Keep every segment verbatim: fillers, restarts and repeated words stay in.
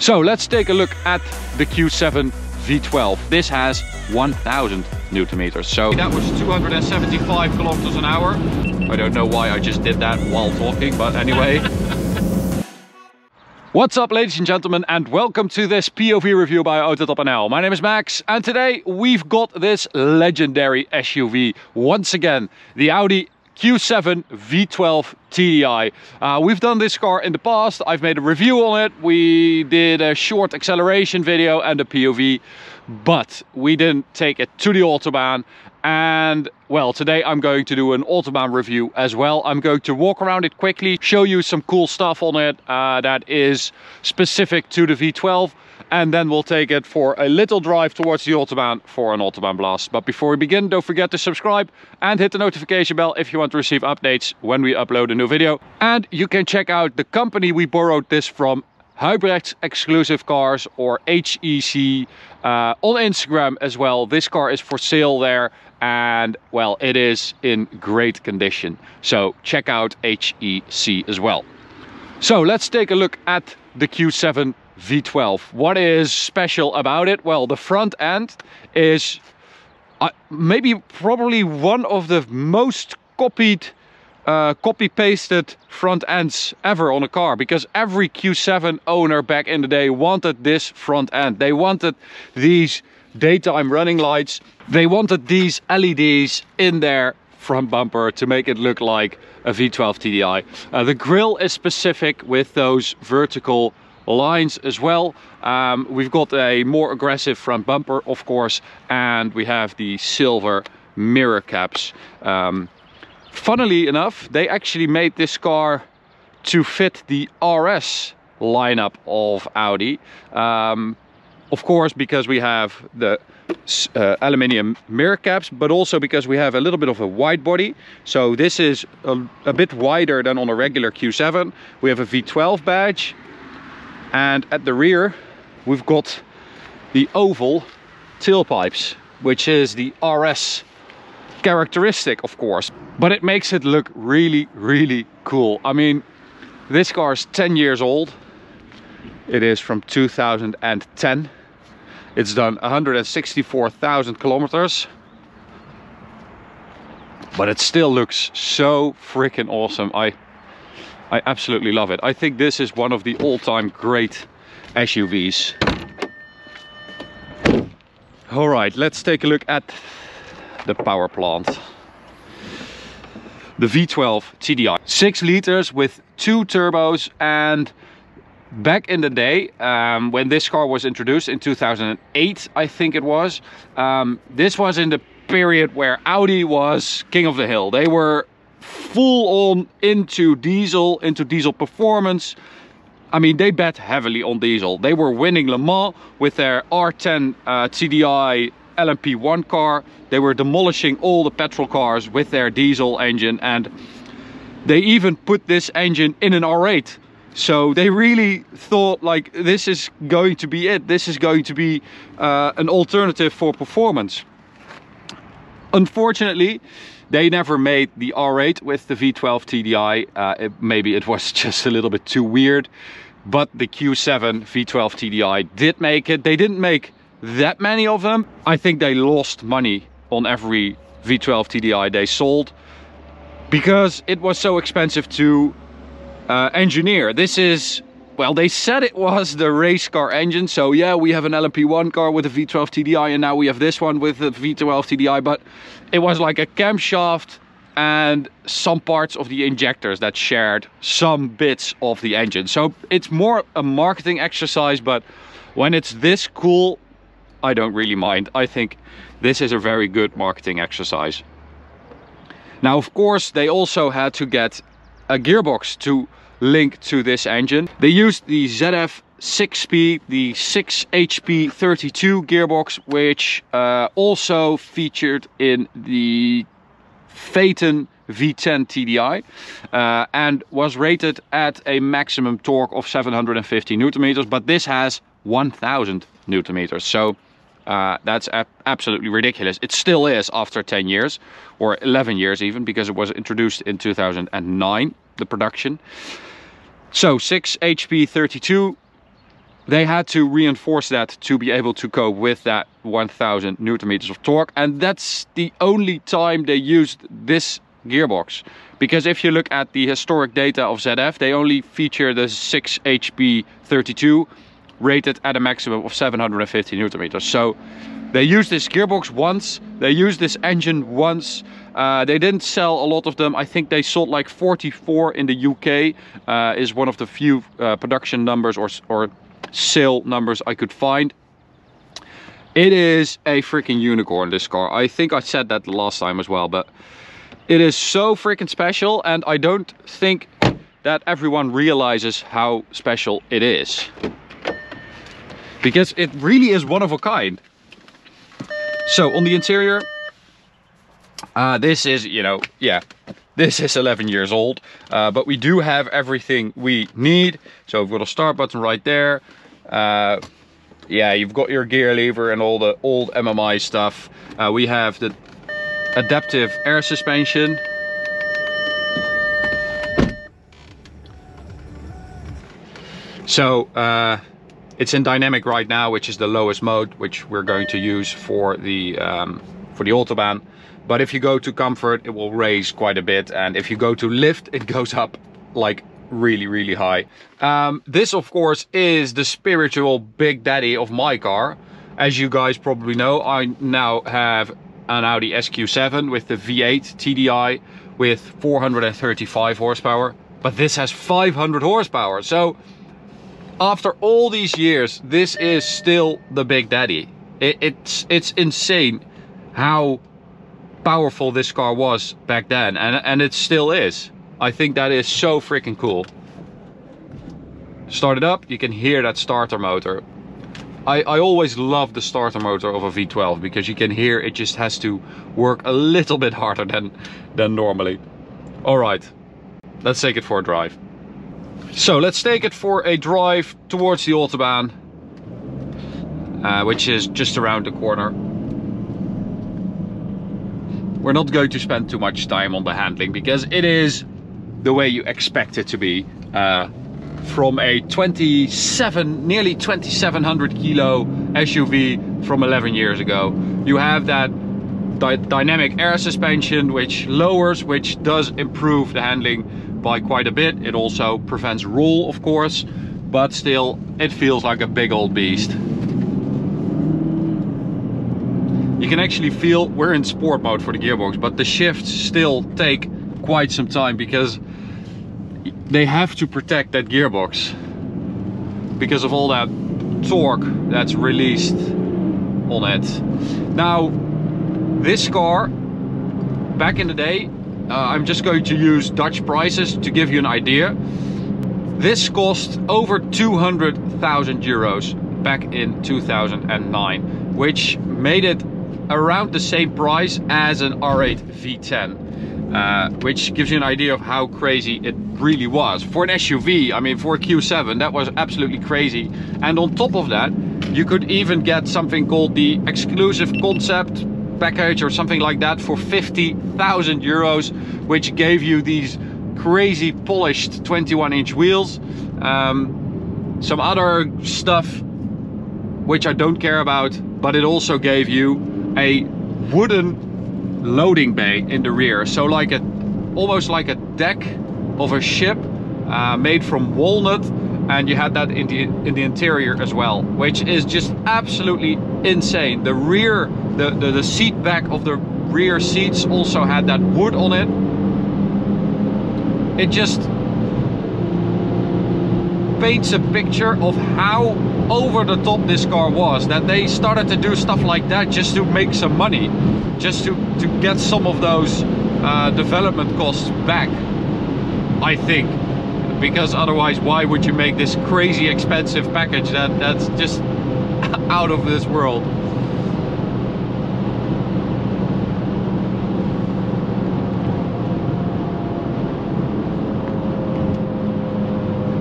So let's take a look at the Q seven V twelve. This has one thousand newton meters. So that was two hundred seventy-five kilometers an hour. I don't know why I just did that while talking, but anyway. What's up, ladies and gentlemen, and welcome to this P O V review by AutoTopNL. My name is Max, and today we've got this legendary S U V once again, the Audi Q seven V twelve T D I. Uh, we've done this car in the past. I've made a review on it. We did a short acceleration video and a P O V, but we didn't take it to the Autobahn. And well, today I'm going to do an Autobahn review as well. I'm going to walk around it quickly, show you some cool stuff on it uh, that is specific to the V twelve. And then we'll take it for a little drive towards the Autobahn for an Autobahn blast. But before we begin, don't forget to subscribe and hit the notification bell if you want to receive updates when we upload a new video. And you can check out the company we borrowed this from, Huibrecht's Exclusive Cars, or H E C, uh, on Instagram as well. This car is for sale there, and well, it is in great condition. So check out H E C as well. So let's take a look at the Q seven V twelve. What is special about it? Well, the front end is uh, maybe probably one of the most copied, uh, copy-pasted front ends ever on a car, because every Q seven owner back in the day wanted this front end. They wanted these daytime running lights. They wanted these L E Ds in their front bumper to make it look like a V twelve T D I. Uh, the grille is specific with those vertical lines as well. Um, we've got a more aggressive front bumper, of course, and we have the silver mirror caps. Um, funnily enough, they actually made this car to fit the R S lineup of Audi. Um, of course, because we have the uh, aluminium mirror caps, but also because we have a little bit of a wide body. So this is a, a bit wider than on a regular Q seven. We have a V twelve badge. And at the rear, we've got the oval tailpipes, which is the R S characteristic, of course. But it makes it look really, really cool. I mean, this car is ten years old. It is from two thousand ten. It's done one hundred sixty-four thousand kilometers. But it still looks so freaking awesome. I... I absolutely love it. I think this is one of the all-time great S U Vs. All right, let's take a look at the power plant. The V twelve T D I. Six liters with two turbos, and back in the day, um, when this car was introduced in two thousand eight, I think it was, um, this was in the period where Audi was king of the hill. They were full on into diesel, into diesel performance. I mean, they bet heavily on diesel. They were winning Le Mans with their R ten uh, T D I L M P one car. They were demolishing all the petrol cars with their diesel engine, and they even put this engine in an R eight. So they really thought, like, this is going to be it. This is going to be uh, an alternative for performance. Unfortunately, they never made the R eight with the V twelve T D I. Uh, it, maybe it was just a little bit too weird. But the Q seven V twelve T D I did make it. They didn't make that many of them. I think they lost money on every V twelve T D I they sold, because it was so expensive to uh, engineer. This is, well, they said it was the race car engine. So yeah, we have an L M P one car with a V twelve T D I, and now we have this one with a V twelve T D I. But it was like a camshaft and some parts of the injectors that shared some bits of the engine. So it's more a marketing exercise, but when it's this cool, I don't really mind. I think this is a very good marketing exercise. Now, of course, they also had to get a gearbox to link to this engine. They used the Z F six speed, the six H P thirty-two gearbox, which uh, also featured in the Phaeton V ten T D I, uh, and was rated at a maximum torque of seven hundred fifty newton meters, but this has one thousand newton meters. So uh, that's ab absolutely ridiculous. It still is after ten years, or eleven years even, because it was introduced in two thousand nine, the production. So six H P thirty-two they had to reinforce that to be able to cope with that one thousand newton meters of torque. And that's the only time they used this gearbox. Because if you look at the historic data of Z F, they only feature the six H P thirty-two rated at a maximum of seven hundred fifty newton meters. So they used this gearbox once, they used this engine once. Uh, they didn't sell a lot of them. I think they sold like forty-four in the U K, uh, is one of the few uh, production numbers or, or sale numbers I could find. It is a freaking unicorn, this car. I think I said that last time as well, but it is so freaking special, and I don't think that everyone realizes how special it is. Because it really is one of a kind. So on the interior, uh, this is, you know, yeah, this is eleven years old. Uh, but we do have everything we need. So we've got a start button right there. Uh, yeah, you've got your gear lever and all the old M M I stuff. Uh, we have the adaptive air suspension. So uh, it's in dynamic right now, which is the lowest mode, which we're going to use for the um, for the Autobahn. But if you go to comfort, it will raise quite a bit, and if you go to lift, it goes up like really, really high. Um, this, of course, is the spiritual big daddy of my car. As you guys probably know, I now have an Audi S Q seven with the V eight T D I with four hundred thirty-five horsepower, but this has five hundred horsepower. So after all these years, this is still the big daddy. It, it's it's insane how powerful this car was back then, and and it still is. I think that is so freaking cool. Start it up, you can hear that starter motor. I, I always love the starter motor of a V twelve, because you can hear it just has to work a little bit harder than, than normally. All right, let's take it for a drive. So let's take it for a drive towards the Autobahn, uh, which is just around the corner. We're not going to spend too much time on the handling, because it is the way you expect it to be. Uh, from a twenty-seven, nearly twenty-seven hundred kilo S U V from eleven years ago. You have that dy dynamic air suspension, which lowers, which does improve the handling by quite a bit. It also prevents roll, of course, but still it feels like a big old beast. You can actually feel, we're in sport mode for the gearbox, but the shifts still take quite some time, because they have to protect that gearbox because of all that torque that's released on it. Now, this car, back in the day, uh, I'm just going to use Dutch prices to give you an idea. This cost over two hundred thousand euros back in two thousand nine, which made it around the same price as an R eight V ten. Uh, which gives you an idea of how crazy it really was. For an S U V, I mean, for a Q seven, that was absolutely crazy. And on top of that, you could even get something called the exclusive concept package or something like that for fifty thousand euros, which gave you these crazy polished twenty-one inch wheels. Um, some other stuff which I don't care about, but it also gave you a wooden loading bay in the rear, so like a almost like a deck of a ship, uh, made from walnut, and you had that in the in the interior as well, which is just absolutely insane. The rear, the the, the seat back of the rear seats also had that wood on it. It just paints a picture of how over the top this car was, that they started to do stuff like that just to make some money, just to, to get some of those uh, development costs back, I think. Because otherwise, why would you make this crazy expensive package that, that's just out of this world?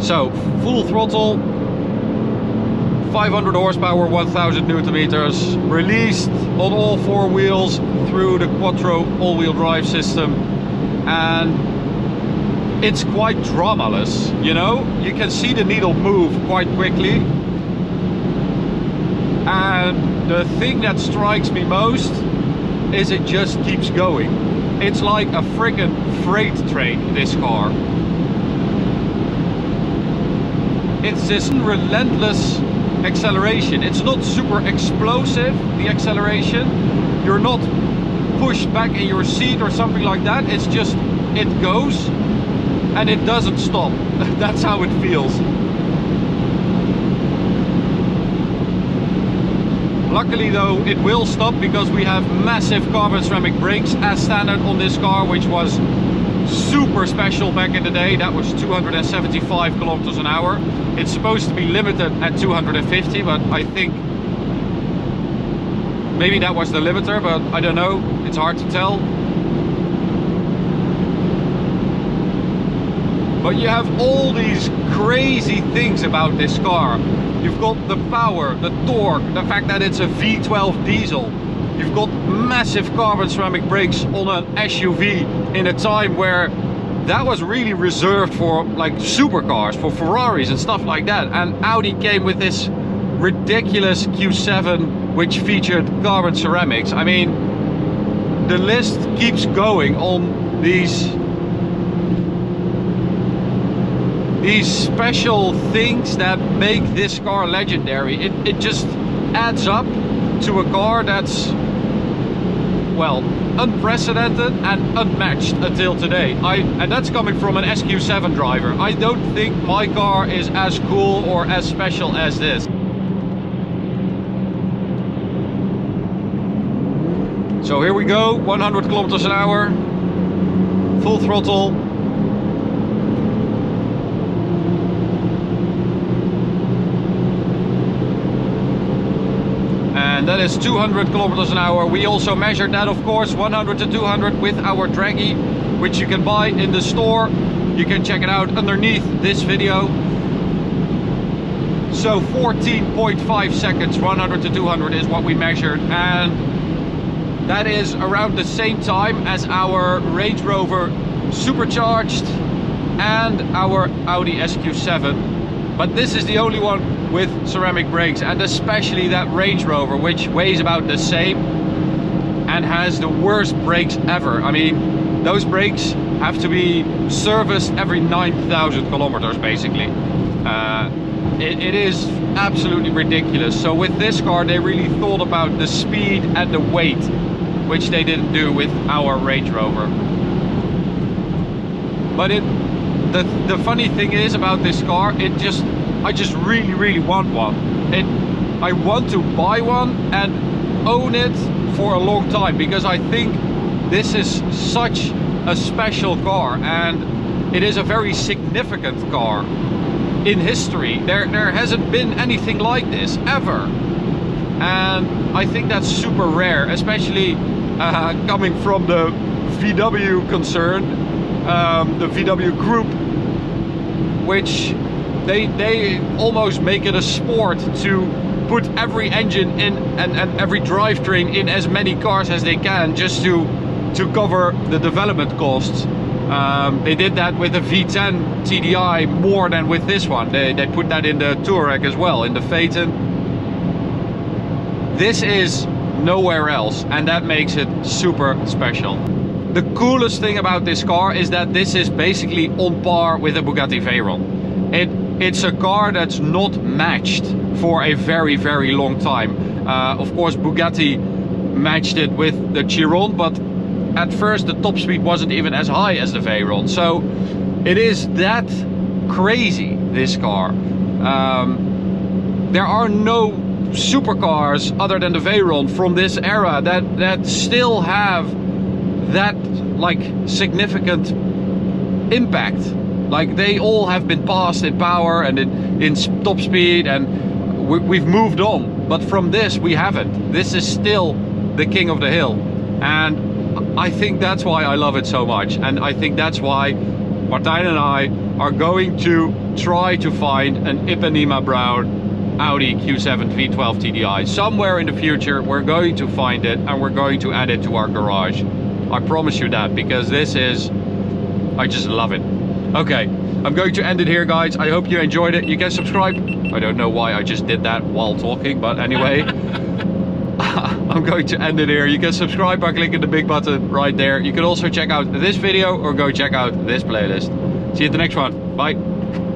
So, full throttle, five hundred horsepower, one thousand newton meters, released on all four wheels through the Quattro all-wheel drive system, and it's quite dramaless, you know? You can see the needle move quite quickly, the thing that strikes me most is it just keeps going. It's like a freaking freight train, this car. It's this relentless acceleration. It's not super explosive, the acceleration. You're not pushed back in your seat or something like that. It's just, it goes and it doesn't stop. That's how it feels. Luckily though, it will stop because we have massive carbon ceramic brakes as standard on this car, which was super special back in the day. That was two hundred seventy-five kilometers an hour. It's supposed to be limited at two hundred fifty, but I think maybe that was the limiter, but I don't know. It's hard to tell. But you have all these crazy things about this car. You've got the power, the torque, the fact that it's a V twelve diesel. You've got massive carbon ceramic brakes on an S U V in a time where that was really reserved for like supercars, for Ferraris and stuff like that. And Audi came with this ridiculous Q seven, which featured carbon ceramics. I mean, the list keeps going on these these special things that make this car legendary. It, it just adds up to a car that's, well, unprecedented and unmatched until today. I, and that's coming from an S Q seven driver. I don't think my car is as cool or as special as this. So here we go, one hundred kilometers an hour, full throttle. And that is two hundred kilometers an hour. We also measured that, of course, one hundred to two hundred with our dragy, which you can buy in the store. You can check it out underneath this video. So fourteen point five seconds, one hundred to two hundred is what we measured. And that is around the same time as our Range Rover Supercharged and our Audi S Q seven. But this is the only one with ceramic brakes, and especially that Range Rover, which weighs about the same and has the worst brakes ever. I mean, those brakes have to be serviced every nine thousand kilometers basically. Uh, it, it is absolutely ridiculous. So with this car they really thought about the speed and the weight, which they didn't do with our Range Rover. But it the, the funny thing is about this car, it just I just really, really want one. It, I want to buy one and own it for a long time, because I think this is such a special car and it is a very significant car in history. There, there hasn't been anything like this ever. And I think that's super rare, especially uh, coming from the V W concern, um, the V W group, which They, they almost make it a sport to put every engine in and, and every drivetrain in as many cars as they can, just to, to cover the development costs. Um, they did that with the V ten T D I more than with this one. They, they put that in the Touareg as well, in the Phaeton. This is nowhere else, and that makes it super special. The coolest thing about this car is that this is basically on par with a Bugatti Veyron. It, It's a car that's not matched for a very, very long time. Uh, of course, Bugatti matched it with the Chiron, but at first the top speed wasn't even as high as the Veyron. So it is that crazy, this car. Um, there are no supercars other than the Veyron from this era that, that still have that like significant impact. Like, they all have been passed in power and in, in top speed, and we, we've moved on. But from this, we haven't. This is still the king of the hill. And I think that's why I love it so much. And I think that's why Martijn and I are going to try to find an Ipanema Brown Audi Q seven V twelve T D I. Somewhere in the future, we're going to find it, and we're going to add it to our garage. I promise you that, because this is, I just love it. Okay, I'm going to end it here, guys. I hope you enjoyed it. You can subscribe. I don't know why I just did that while talking, but anyway. I'm going to end it here. You can subscribe by clicking the big button right there. You can also check out this video or go check out this playlist. See you at the next one. Bye.